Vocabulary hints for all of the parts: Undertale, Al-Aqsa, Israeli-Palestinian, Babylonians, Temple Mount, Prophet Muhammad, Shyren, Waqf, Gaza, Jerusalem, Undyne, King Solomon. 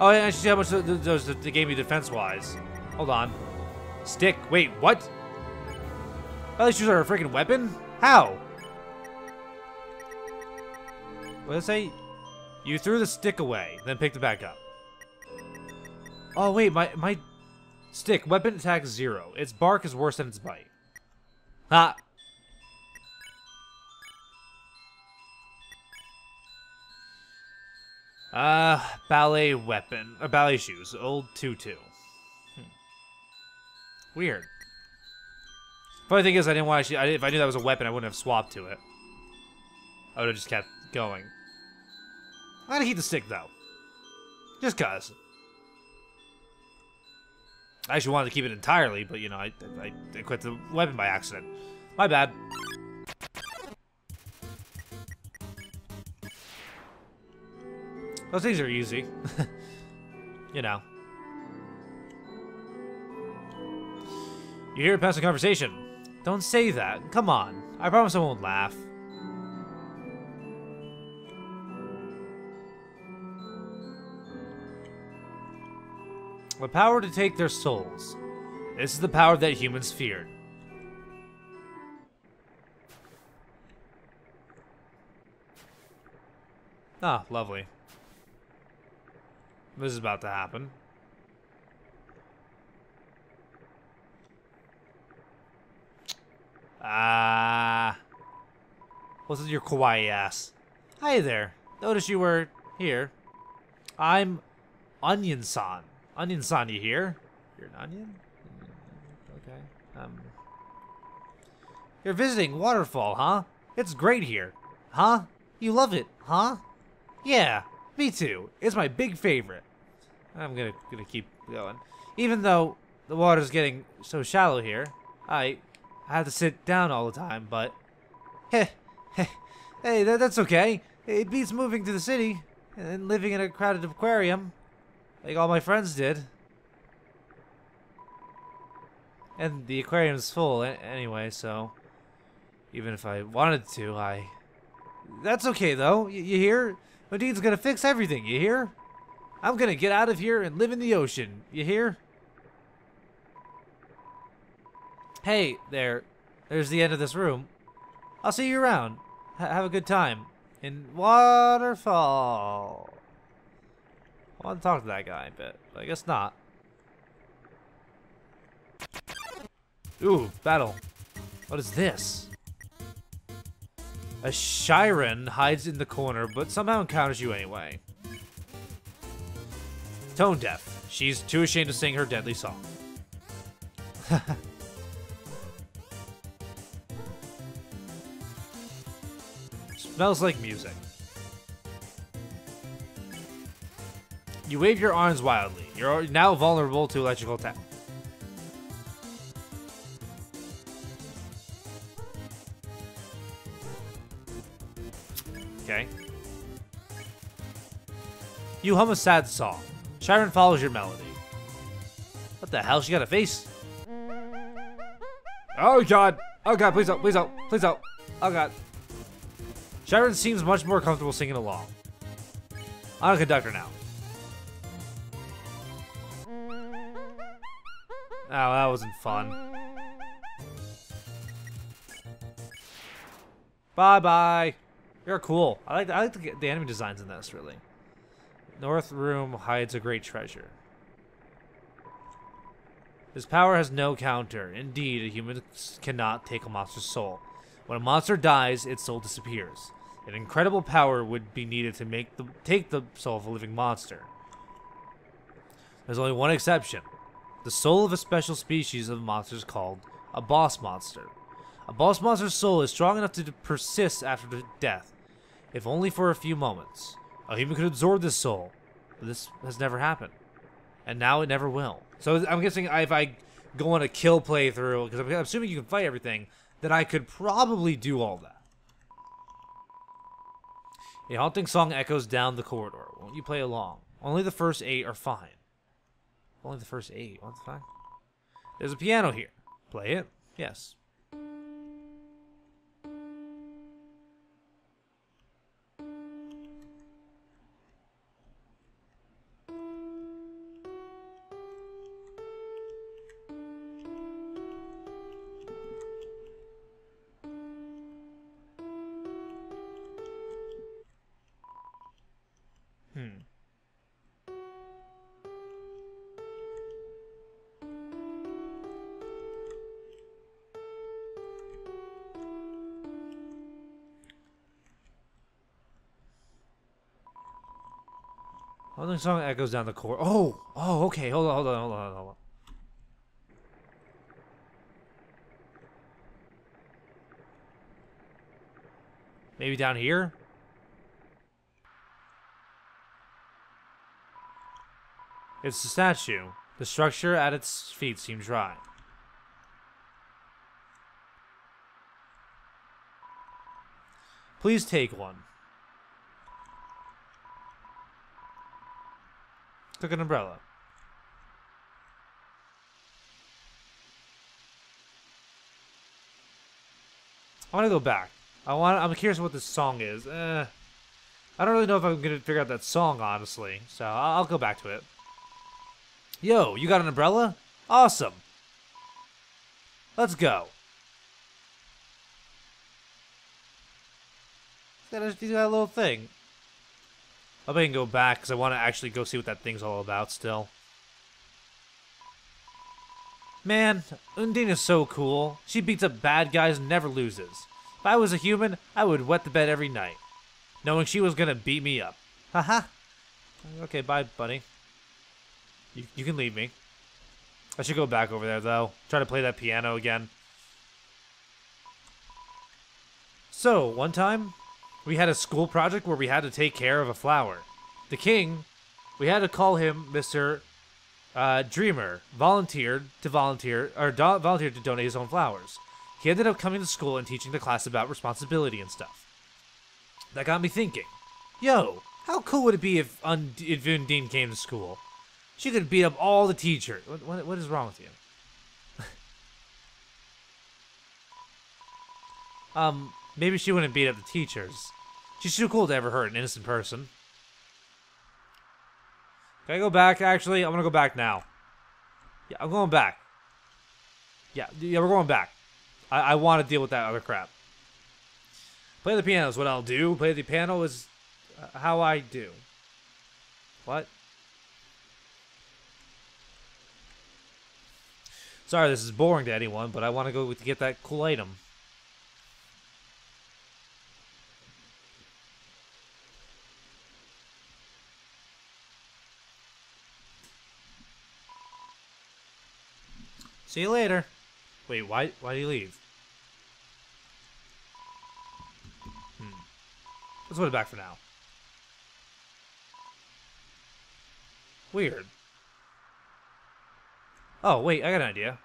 Oh, I should see how much they gave me defense-wise. Hold on. Stick. Wait, what? At least use our freaking weapon? How? What did I say? You threw the stick away, then picked it back up. Oh, wait, my stick. Weapon attack 0. Its bark is worse than its bite. Ha! Ballet weapon. Or ballet shoes. Old tutu. Weird. Funny thing is, I didn't want to actually, if I knew that was a weapon, I wouldn't have swapped to it. I would have just kept going. I'm gonna keep the stick, though. Just cause. I actually wanted to keep it entirely, but, you know, I quit the weapon by accident. My bad. Those things are easy. You know. You hear it past the conversation. Don't say that. Come on. I promise I won't laugh. The power to take their souls. This is the power that humans feared. Ah, lovely. This is about to happen. Ah. What's with your kawaii ass? Hi there. Notice you were here. I'm Onion-san. Onion-san, you here? You're an onion? Okay. You're visiting Waterfall, huh? It's great here. Huh? You love it, huh? Yeah. Me too. It's my big favorite. I'm gonna keep going. Even though the water's getting so shallow here, I have to sit down all the time, but... Hey, that's okay. It beats moving to the city and living in a crowded aquarium, like all my friends did. And the aquarium's full anyway, so... Even if I wanted to, That's okay, though. You hear? Undyne's gonna fix everything, you hear? I'm gonna get out of here and live in the ocean, you hear? Hey, there's the end of this room. I'll see you around. Have a good time. In Waterfall. I want to talk to that guy a bit, but I guess not. Ooh, battle. What is this? A Shyren hides in the corner, but somehow encounters you anyway. Tone deaf. She's too ashamed to sing her deadly song. Haha. Smells like music. You wave your arms wildly. You're now vulnerable to electrical attack. Okay. You hum a sad song. Shyren follows your melody. What the hell? She got a face. Oh god! Oh god! Please help! Please help! Please help! Oh god! Shyren seems much more comfortable singing along. I'm a conductor now. Oh, that wasn't fun. Bye-bye. You're cool. I like the anime designs in this, really. North room hides a great treasure. This power has no counter. Indeed, a human cannot take a monster's soul. When a monster dies, its soul disappears. An incredible power would be needed to take the soul of a living monster. There's only one exception. The soul of a special species of monsters called a boss monster. A boss monster's soul is strong enough to persist after death, if only for a few moments. A human could absorb this soul, but this has never happened. And now it never will. So I'm guessing if I go on a kill playthrough, because I'm assuming you can fight everything, that I could probably do all that. A haunting song echoes down the corridor. Won't you play along? Only the first 8 are fine. Only the first 8. What's fine? There's a piano here. Play it? Yes. Only song echoes down the core. Oh! Oh, okay. Hold on. Maybe down here? It's the statue. The structure at its feet seems dry. Please take one. Took an umbrella. I want to go back. I'm curious what this song is. I don't really know if I'm gonna figure out that song, honestly. So I'll go back to it. Yo, you got an umbrella? Awesome. Let's go. He's got a little thing. I bet I can go back because I want to actually go see what that thing's all about still. Man, Undyne is so cool. She beats up bad guys and never loses. If I was a human, I would wet the bed every night, knowing she was going to beat me up. Haha. Okay, bye, buddy. You can leave me. I should go back over there, though. Try to play that piano again. So, one time, we had a school project where we had to take care of a flower. The king, we had to call him Mr. Dreamer, volunteered to donate his own flowers. He ended up coming to school and teaching the class about responsibility and stuff. That got me thinking, yo, how cool would it be if Undyne came to school? She could beat up all the teachers. What is wrong with you? Maybe she wouldn't beat up the teachers. She's too cool to ever hurt an innocent person. Can I go back, actually? I'm gonna go back now. Yeah, I'm going back. Yeah, we're going back. I want to deal with that other crap. Play the piano is what I'll do. Play the piano is how I do. What? Sorry, this is boring to anyone, but I want to go to get that cool item. See you later. Wait, why do you leave? Let's put it back for now. Weird. Oh, wait, I got an idea.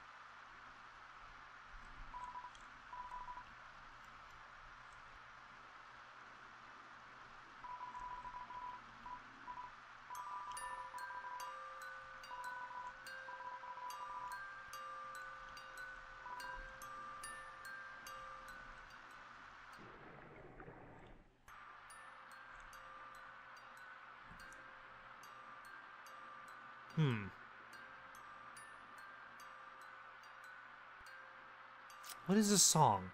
What is this song?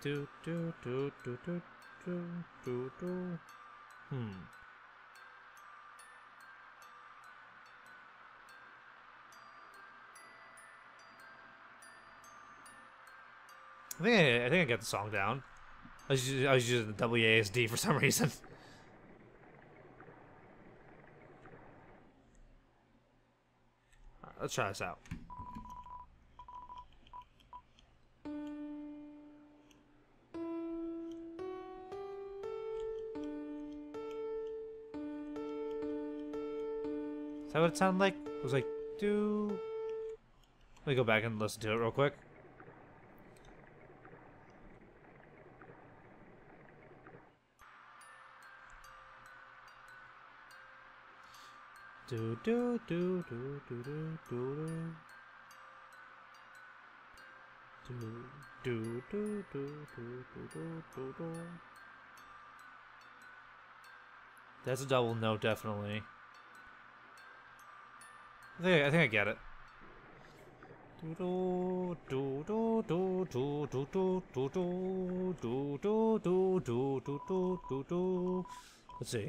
I think I got the song down. I was using the WASD for some reason. All right, let's try this out. Is that what it sounded like? It was like, do. Let me go back and listen to it real quick. That's a double note, definitely. I think I get it. Let's see.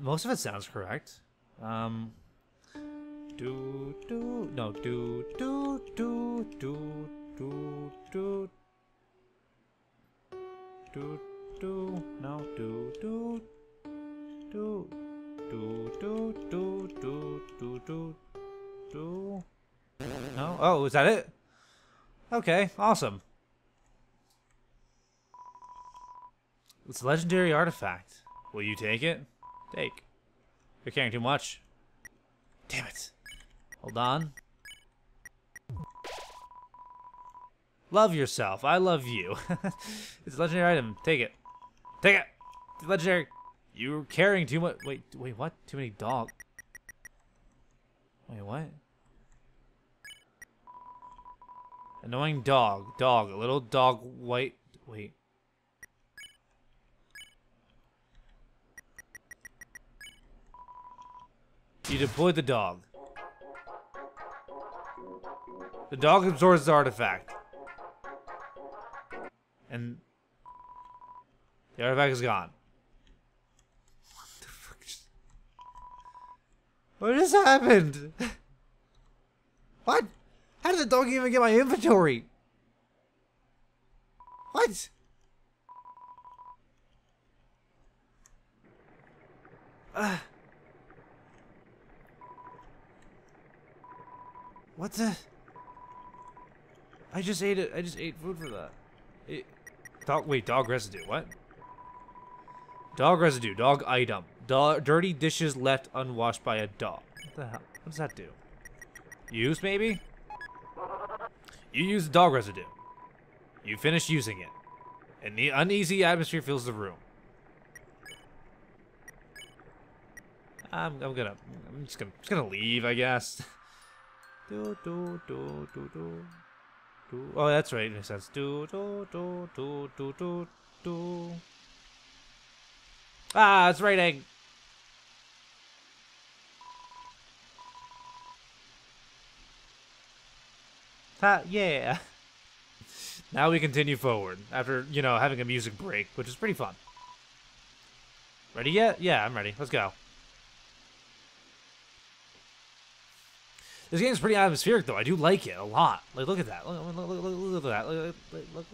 Most of it sounds correct. Do do no. Do do do do do do do do no. Do do. Do do do do do do do do. No, oh, is that it? Okay, awesome. It's a legendary artifact. Will you take it? Take. You're carrying too much. Damn it. Hold on. Love yourself. I love you. It's a legendary item. Take it. Take it. It's legendary. You're carrying too much. Wait, what? Too many dogs. Wait, what? Annoying dog. Dog. A little dog. White. Wait. You deployed the dog. The dog absorbs the artifact. And the artifact is gone. What just happened? What? How did the dog even get my inventory? What? What the? I just ate it. I just ate food for that. It, dog. Wait, dog residue. What? Dog residue. Dog item. Dirty dishes left unwashed by a dog. What the hell? What does that do? Use, maybe? You use dog residue. You finish using it. And the uneasy atmosphere fills the room. I'm just gonna leave, I guess. Do do do do do do. Oh, that's right. It makes sense. Do do do do do do do. Ah, it's raining. Ah, yeah. Now we continue forward after, you know, having a music break, which is pretty fun. Ready yet? Yeah, I'm ready. Let's go. This game's pretty atmospheric, though. I do like it a lot. Like, look at that. Look at that. Look,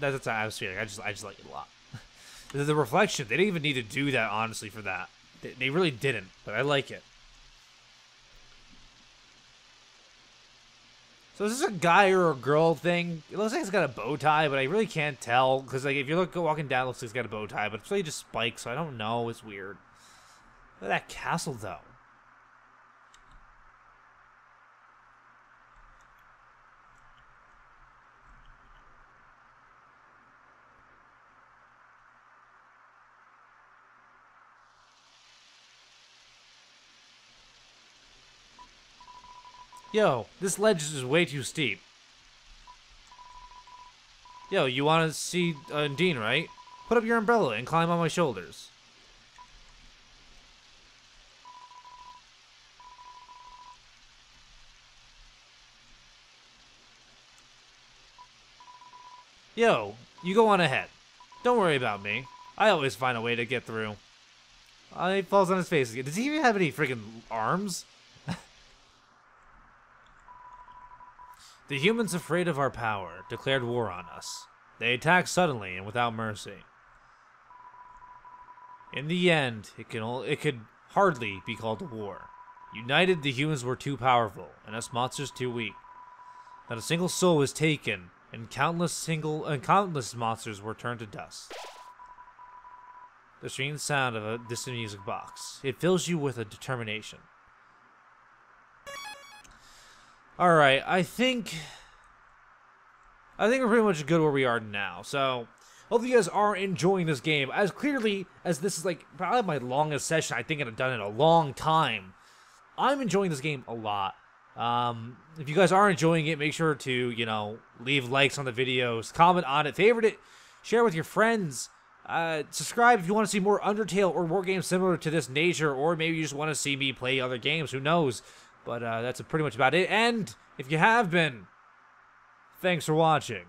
that's not atmospheric. I just like it a lot. The reflection, they didn't even need to do that, honestly, for that. They really didn't, but I like it. So is this a guy or a girl thing? It looks like it's got a bow tie, but I really can't tell. Because like, if you look walking down, it looks like it's got a bow tie, but it's really just spikes, so I don't know. It's weird. Look at that castle, though. Yo, this ledge is way too steep. Yo, you want to see Undyne, right? Put up your umbrella and climb on my shoulders. Yo, you go on ahead. Don't worry about me. I always find a way to get through. He falls on his face again. Does he even have any freaking arms? The humans, afraid of our power, declared war on us. They attacked suddenly and without mercy. In the end, it could hardly be called a war. United, the humans were too powerful, and us monsters too weak. Not a single soul was taken, and countless monsters were turned to dust. The strange sound of a distant music box. It fills you with a determination. All right, I think we're pretty much good where we are now. So, hope you guys are enjoying this game. As clearly as this is like probably my longest session I think I've done in a long time. I'm enjoying this game a lot. If you guys are enjoying it, make sure to, you know, leave likes on the videos, comment on it, favorite it, share with your friends, subscribe if you want to see more Undertale or more games similar to this nature, or maybe you just want to see me play other games, who knows, but that's pretty much about it, and if you have been, thanks for watching.